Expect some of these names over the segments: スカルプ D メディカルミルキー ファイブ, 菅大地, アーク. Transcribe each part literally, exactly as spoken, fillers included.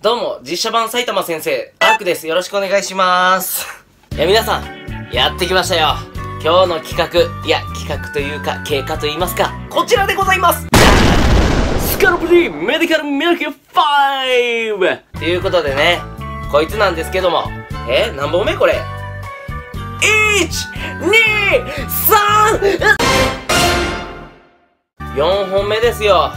どうも、実写版埼玉先生、アークです。よろしくお願いします。いや、皆さん、やってきましたよ。今日の企画、いや、企画というか、経過と言いますか、こちらでございますスカルプ D メディカルミルキー ファイブ！ ということでね、こいつなんですけども、えー、何本目これ ?いち、に、さん！よん 本目ですよ。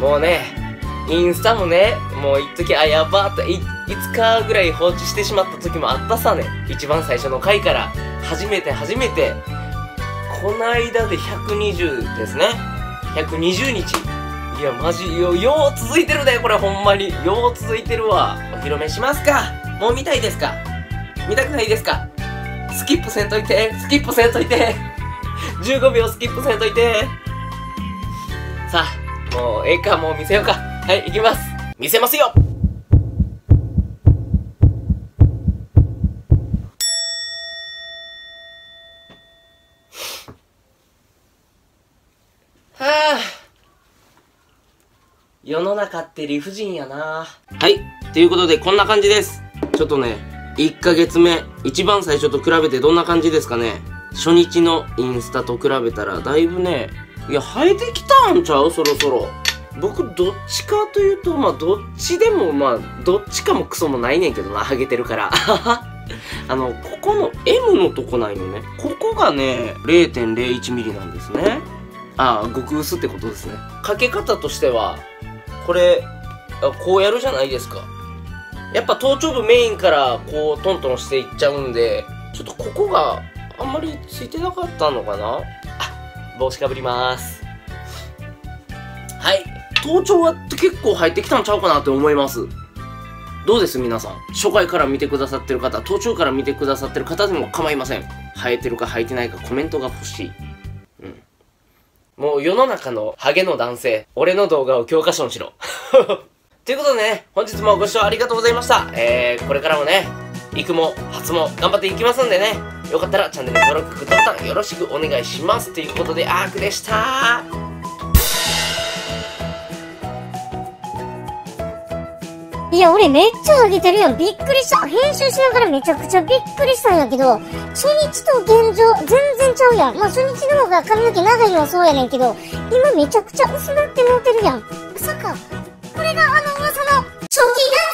もうね、インスタもね、もう一時、あ、やばーって、い、いつかぐらい放置してしまった時もあったさね。一番最初の回から、初めて初めて、こないだでひゃくにじゅうですね。ひゃくにじゅうにち。いや、マジ、よ、よう続いてるね、これほんまに。よう続いてるわ。お披露目しますか。もう見たいですか？見たくないですか？スキップせんといて、スキップせんといて。じゅうごびょうスキップせんといて。さあ、もう、ええか、もう見せようか。はい、行きます。見せますよ。はあ、世の中って理不尽やな。はい、ということでこんな感じです。ちょっとね、いっかげつめ、一番最初と比べてどんな感じですかね。初日のインスタと比べたらだいぶね、いや、生えてきたんちゃう？そろそろ。僕、どっちかというと、まあ、どっちでも、まあ、どっちかもクソもないねんけどな、ハゲてるから。あの、ここの エム のとこないのね。ここがね、れいてんれいいちミリなんですね。ああ、極薄ってことですね。かけ方としては、これ、こうやるじゃないですか。やっぱ頭頂部メインから、こう、トントンしていっちゃうんで、ちょっとここがあんまりついてなかったのかな。あ、帽子かぶります。はい。頭頂は結構入ってきたんちゃうかなって思います。どうです皆さん。初回から見てくださってる方、頭頂から見てくださってる方でも構いません。生えてるか生えてないかコメントが欲しい。うん。もう世の中のハゲの男性、俺の動画を教科書にしろ。ということでね、本日もご視聴ありがとうございました。えー、これからもね、育毛、発毛、頑張っていきますんでね。よかったらチャンネル登録、グッドボタンよろしくお願いします。ということで、アークでした。いや、俺めっちゃハゲてるやん。びっくりした。編集しながらめちゃくちゃびっくりしたんやけど、初日と現状全然ちゃうやん。まあ、初日の方が髪の毛長いのはそうやねんけど、今めちゃくちゃ薄なってもうてるやん。まさか、これがあの噂の初期が